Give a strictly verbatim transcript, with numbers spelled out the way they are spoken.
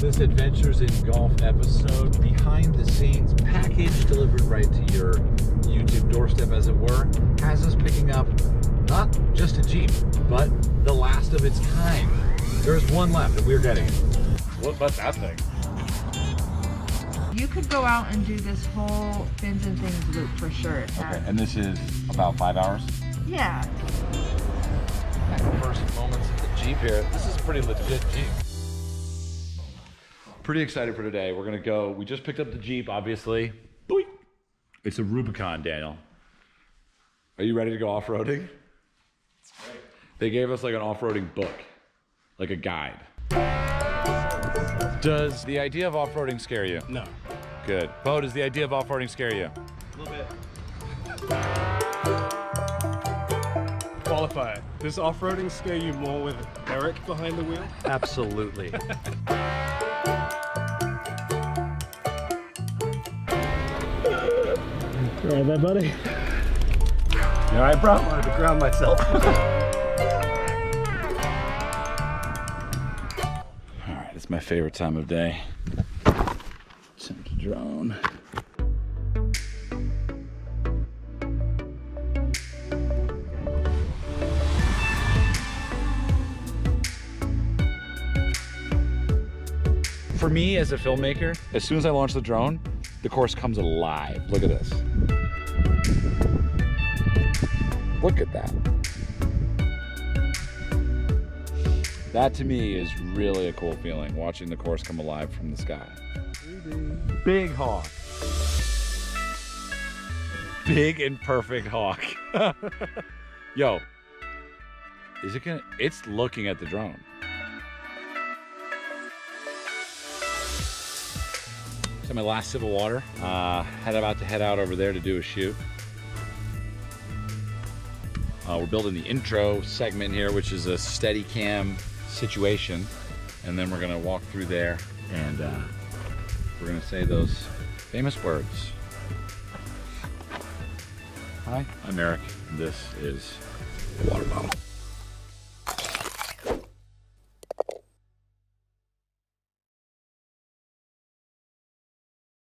this Adventures in Golf episode, behind the scenes package delivered right to your YouTube doorstep, as it were, has us picking up not just a Jeep, but the last of its kind. There's one left and we're getting it. What about that thing? You could go out and do this whole fins and things loop for sure. Okay, and this is about five hours? Yeah. First moments of the Jeep here. This is a pretty legit Jeep. Pretty excited for today. We're gonna go, we just picked up the Jeep, obviously. Boing. It's a Rubicon, Daniel. Are you ready to go off-roading? They gave us like an off-roading book, like a guide. Does the idea of off-roading scare you? No. Good. Bo, does the idea of off-roading scare you? A little bit. Qualify. Does off-roading scare you more with Eric behind the wheel? Absolutely. You all right there, buddy? You all right, bro? I wanted to ground myself. All right, it's my favorite time of day. Time to drone. For me, as a filmmaker, as soon as I launch the drone, the course comes alive. Look at this. Look at that. That to me is really a cool feeling, watching the course come alive from the sky. Big hawk. Big and perfect hawk. Yo, is it gonna, it's looking at the drone. So my last sip of water, uh, head about to head out over there to do a shoot. Uh, we're building the intro segment here, which is a Steadicam situation. And then we're gonna walk through there and uh, we're gonna say those famous words. Hi, I'm Eric. This is the water bottle.